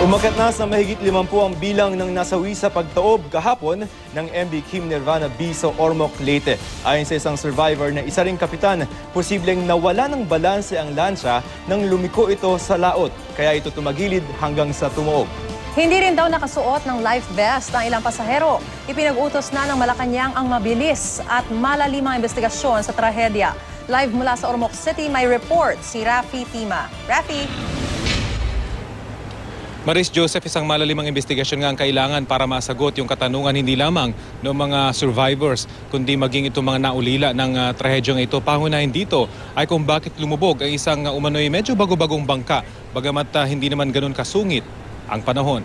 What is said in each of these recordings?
Umakyat na sa mahigit 50 ang bilang ng nasawi sa pagtaob kahapon ng MB Kim Nirvana B sa Ormoc, Leyte. Ayon sa isang survivor na isa ring kapitan, posibleng nawala ng balanse ang lansya nang lumiko ito sa laot, kaya ito tumagilid hanggang sa tumuob. Hindi rin daw nakasuot ng life vest ang ilang pasahero. Ipinag-utos na ng Malacañang ang mabilis at malalimang investigasyon sa trahedya. Live mula sa Ormoc City, may report si Rafi Tima. Rafi! Maris Joseph, isang malalimang investigasyon nga ang kailangan para masagot yung katanungan hindi lamang ng mga survivors kundi maging itong mga naulila ng trahedyang ito. Pangunahin dito ay kung bakit lumubog ang isang umano'y medyo bago-bagong bangka bagamat hindi naman ganun kasungit ang panahon.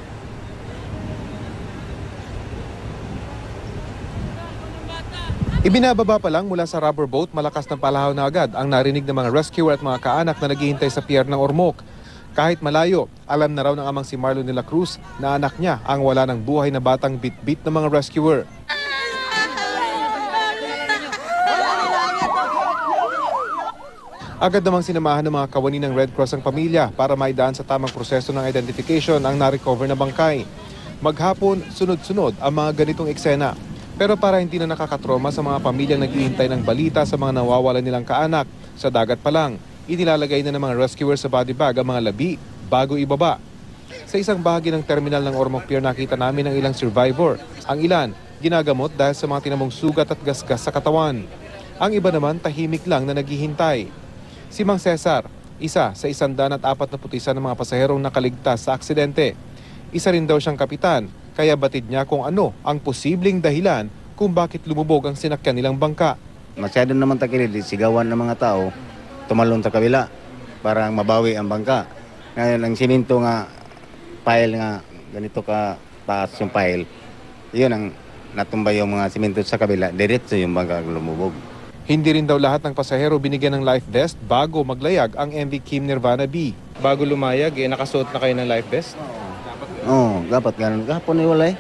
Ibinababa pa lang mula sa rubber boat, malakas ng palahaw na agad ang narinig ng mga rescuer at mga kaanak na naghihintay sa pier ng Ormoc. Kahit malayo, alam na raw ng amang si Marlon de la Cruz na anak niya ang wala ng buhay na batang bit-bit ng mga rescuer. Agad namang sinamahan ng mga kawani ng Red Cross ang pamilya para maidaan sa tamang proseso ng identification ang na-recover na bangkay. Maghapon, sunod-sunod ang mga ganitong eksena. Pero para hindi na nakakatroma sa mga pamilyang naghihintay ng balita sa mga nawawalan nilang kaanak, sa dagat pa lang, inilalagay na ng mga rescuers sa body bag ang mga labi bago ibaba. Sa isang bahagi ng terminal ng Ormoc Pier, nakita namin ang ilang survivor. Ang ilan, ginagamot dahil sa mga tinamong sugat at gasgas sa katawan. Ang iba naman, tahimik lang na naghihintay. Si Mang Cesar, isa sa 141 ng mga pasaherong nakaligtas sa aksidente. Isa rin daw siyang kapitan, kaya batid niya kung ano ang posibleng dahilan kung bakit lumubog ang sinakyan nilang bangka. Masyado naman takilid, sigawan ng mga tao. Tumalon sa kabila para mabawi ang bangka. Ngayon, ang siminto nga, pile nga, ganito ka taas yung pile. Yun ang natumba yung mga siminto sa kabila, diretso yung bangka lumubog. Hindi rin daw lahat ng pasahero binigyan ng life vest bago maglayag ang MV Kim Nirvana B. Bago lumayag, nakasuot na kayo ng life vest? Oo, dapat ganun. Kahapon ay wala eh.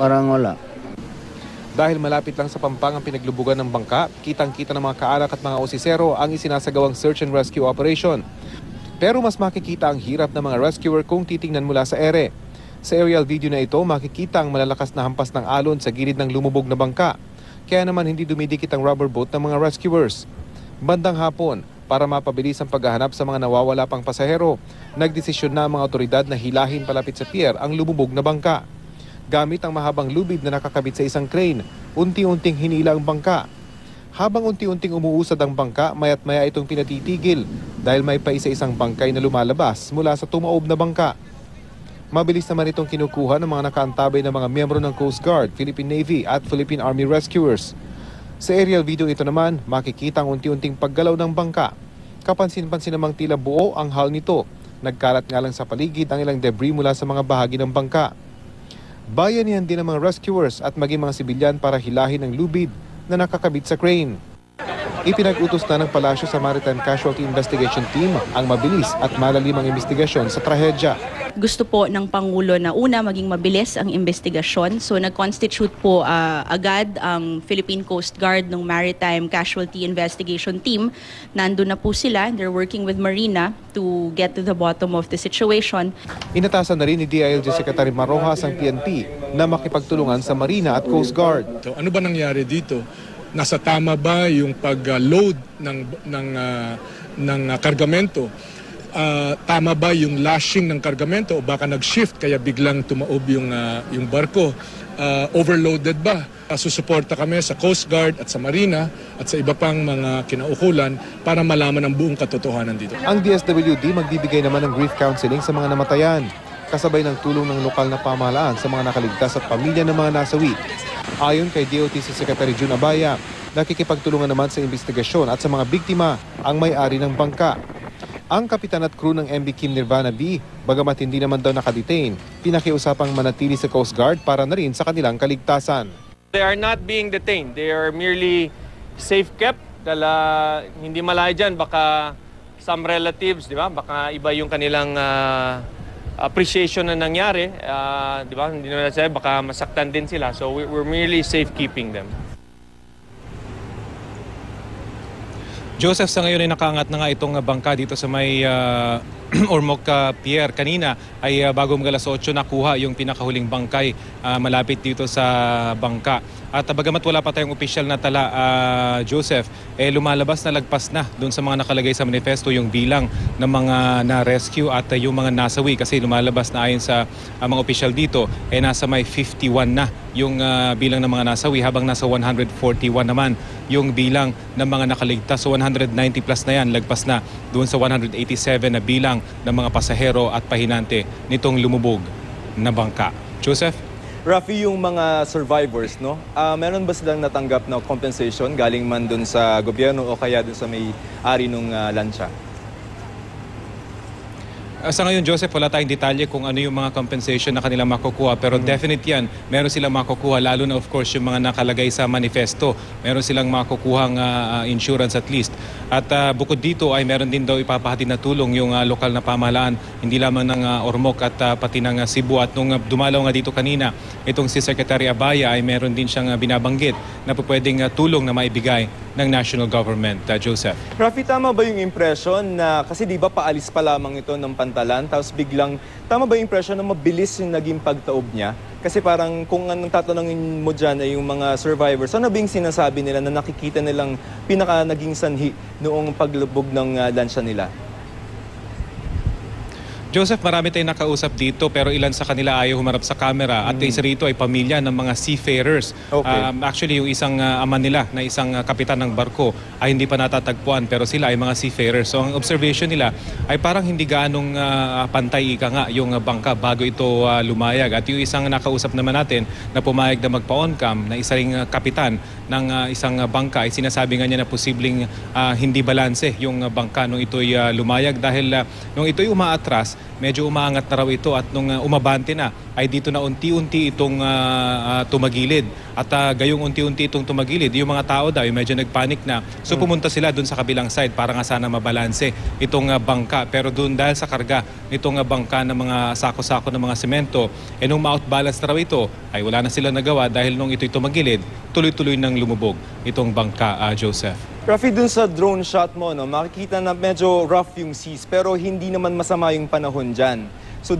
Parang wala. Dahil malapit lang sa pampang ang pinaglubugan ng bangka, kitang-kita ng mga kaanak at mga osisero ang isinasagawang search and rescue operation. Pero mas makikita ang hirap ng mga rescuer kung titingnan mula sa ere. Sa aerial video na ito, makikita ang malalakas na hampas ng alon sa gilid ng lumubog na bangka. Kaya naman hindi dumidikit ang rubber boat ng mga rescuers. Bandang hapon, para mapabilis ang paghahanap sa mga nawawala pang pasahero, nagdesisyon na ang mga otoridad na hilahin palapit sa pier ang lumubog na bangka. Gamit ang mahabang lubid na nakakabit sa isang crane, unti-unting hinila ang bangka. Habang unti-unting umuusad ang bangka, maya't maya itong pinatitigil dahil may pa isa-isang bangkay na lumalabas mula sa tumaob na bangka. Mabilis naman itong kinukuha ng mga nakaantabay na mga miyembro ng Coast Guard, Philippine Navy at Philippine Army rescuers. Sa aerial video ito naman, makikita ang unti-unting paggalaw ng bangka. Kapansin-pansin namang tila buo ang hull nito. Nagkalat nga lang sa paligid ang ilang debris mula sa mga bahagi ng bangka. Bayanihan din ang mga rescuers at maging mga sibilyan para hilahin ang lubid na nakakabit sa crane. Ipinag-utos na ng palasyo sa Maritime Casualty Investigation Team ang mabilis at malalimang investigasyon sa trahedya. Gusto po ng Pangulo na una maging mabilis ang investigasyon. So nag-constitute po agad ang Philippine Coast Guard ng Maritime Casualty Investigation Team. Nandun na po sila. They're working with Marina to get to the bottom of the situation. Inatasan na rin ni DILG Secretary Mar Roxas ang PNP na makipagtulungan sa Marina at Coast Guard. So, ano ba nangyari dito? Nasa tama ba yung pag-load ng kargamento? Tama ba yung lashing ng kargamento o baka nag-shift kaya biglang tumaob yung barko? Overloaded ba? Susuporta kami sa Coast Guard at sa Marina at sa iba pang mga kinaukulan para malaman ang buong katotohanan dito. Ang DSWD magbibigay naman ng grief counseling sa mga namatayan, kasabay ng tulong ng lokal na pamahalaan sa mga nakaligtas at pamilya ng mga nasawi. Ayon kay DOTC Secretary Jun Abaya, nakikipagtulungan naman sa investigasyon at sa mga biktima ang may-ari ng bangka. Ang kapitan at crew ng MB Kim Nirvana B, bagamat hindi naman daw nakadetain, pinakiusapang manatili sa Coast Guard para na rin sa kanilang kaligtasan. They are not being detained. They are merely safe kept. Dala, hindi malaya dyan. Baka some relatives, di ba? Baka iba yung kanilang appreciation na nangyari, di ba? Hindi naman sabi, baka masaktan din sila. So we're merely safekeeping them. Joseph, sa ngayon ay nakaangat na nga itong bangka dito sa may Ormoc Pier. Kanina ay bago mag-alas 8 nakuha yung pinakahuling bangkay malapit dito sa bangka. At bagamat wala pa tayong opisyal na tala, Joseph, eh lumalabas na lagpas na doon sa mga nakalagay sa manifesto yung bilang ng mga na-rescue at yung mga nasawi. Kasi lumalabas na ayon sa mga opisyal dito, eh nasa may 51 na yung bilang ng mga nasawi, habang nasa 141 naman yung bilang ng mga nakaligtas. So 190 plus na yan, lagpas na doon sa 187 na bilang ng mga pasahero at pahinante nitong lumubog na bangka. Joseph? Rafi, yung mga survivors, no? Meron ba silang natanggap na compensation galing man dun sa gobyerno o kaya dun sa may-ari ng lansya? Sa ngayon, Joseph, wala tayong detalye kung ano yung mga compensation na kanilang makukuha. Pero definite yan, meron silang makukuha, lalo na of course yung mga nakalagay sa manifesto. Meron silang makukuhang insurance at least. At bukod dito ay meron din daw ipapahati na tulong yung lokal na pamahalaan, hindi lamang ng Ormoc at pati ng Cebu. At nung dumalaw nga dito kanina, itong si Secretary Abaya ay meron din siyang binabanggit na pwedeng tulong na maibigay ng national government. Joseph? Rafi, tama ba yung impression na, kasi di ba paalis pa lamang ito ng pantalan, tapos biglang, tama ba yung impression na mabilis yung naging pagtaob niya? Kasi parang kung anong tatanungin mo dyan ay yung mga survivors, ano ba yung sinasabi nila na nakikita nilang pinaka naging sanhi noong paglubog ng lansya nila? Joseph, marami tayong nakausap dito pero ilan sa kanila ayaw humarap sa camera. At isa rito ay pamilya ng mga seafarers. Okay. Actually, yung isang ama nila na isang kapitan ng barko ay hindi pa natatagpuan pero sila ay mga seafarers. So ang observation nila ay parang hindi gaanong pantay ika nga yung bangka bago ito lumayag. At yung isang nakausap naman natin na pumayag na magpa-on-cam na isa ring kapitan ng isang bangka ay sinasabi nga niya na posibleng hindi balanse yung bangka nung ito'y lumayag dahil nung ito'y umaatras, medyo umaangat na raw ito at nung umabante na ay dito na unti-unti itong tumagilid at gayong unti-unti itong tumagilid yung mga tao daw medyo nagpanik na, so pumunta sila doon sa kabilang side para nga sana mabalanse itong bangka, pero doon dahil sa karga nitong bangka ng mga sako-sako ng mga semento eh nung ma-outbalance na raw ito ay wala na sila nagawa dahil nung ito'y tumagilid tuloy-tuloy nang lumubog itong bangka. Joseph? Rafi, dun sa drone shot mo, no, makikita na medyo rough yung seas pero hindi naman masama yung panahon dyan. So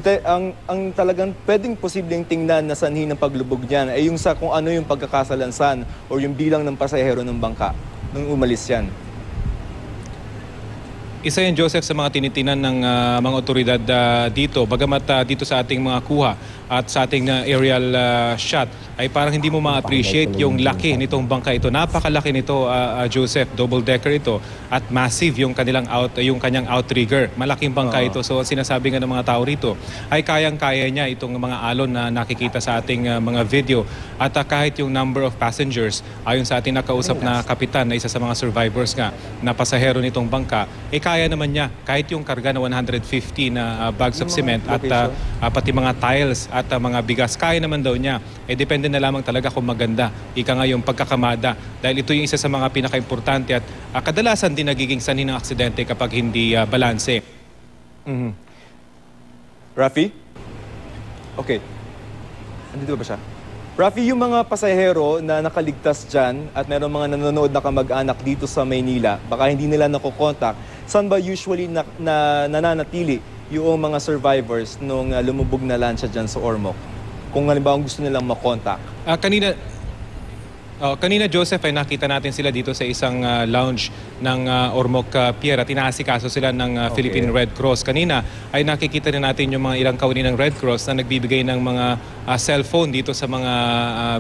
ang talagang pwedeng posibleng tingnan na sanhi ng paglubog dyan ay yung sa kung ano yung pagkakasalansan o yung bilang ng pasahero ng bangka nung umalis yan. Isa yan, Joseph, sa mga tinitinan ng mga otoridad dito. Bagamat dito sa ating mga kuha at sa ating aerial shot, ay parang hindi mo ma-appreciate yung laki nitong bangka ito. Napakalaki nito, Joseph. Double-decker ito. At massive yung kanilang yung kanyang outrigger. Malaking bangka ito. So sinasabi nga ng mga tao rito, ay kayang-kaya niya itong mga alon na nakikita sa ating mga video. At kahit yung number of passengers, ayon sa ating nakausap na kapitan na isa sa mga survivors nga na pasahero nitong bangka, eh kaya naman niya kahit yung karga na 150 na bags of cement at pati mga tiles at mga bigas, kaya naman daw niya. Eh depende na lamang talaga kung maganda ika nga yung pagkakamada dahil ito yung isa sa mga pinaka-importante at kadalasan din nagiging sanhi ng aksidente kapag hindi balanse. Rafi? Okay. Andito ba siya? Rafi, yung mga pasahero na nakaligtas dyan at meron mga nanonood na kamag-anak dito sa Maynila, baka hindi nila nakokontak, saan ba usually nananatili yung mga survivors nung lumubog na lansya dyan sa Ormoc? Kung halimbawa gusto nilang makontak. Kanina, Joseph, ay nakita natin sila dito sa isang lounge ng Ormoc Pier at inaasikaso sila ng Philippine Red Cross. Kanina ay nakikita na natin yung mga ilang kawani ng Red Cross na nagbibigay ng mga cellphone dito sa mga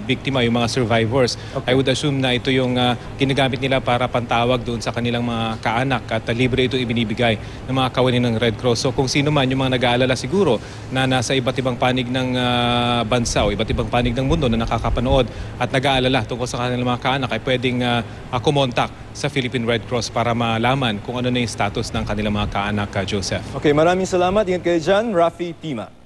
biktima, yung mga survivors. I would assume na ito yung ginagamit nila para pantawag doon sa kanilang mga kaanak at libre ito ibinibigay ng mga kawani ng Red Cross. So kung sino man yung mga nag-aalala siguro na nasa iba't ibang panig ng bansa o iba't ibang panig ng mundo na nakakapanood at nag-aalala tungkol sa kanilang mga kaanak ay pwedeng kumontak sa Philippine Red Cross para malaman kung ano na yung status ng kanilang mga kaanak, Joseph. Okay, maraming salamat. Ingat kayo dyan, Rafi Tima.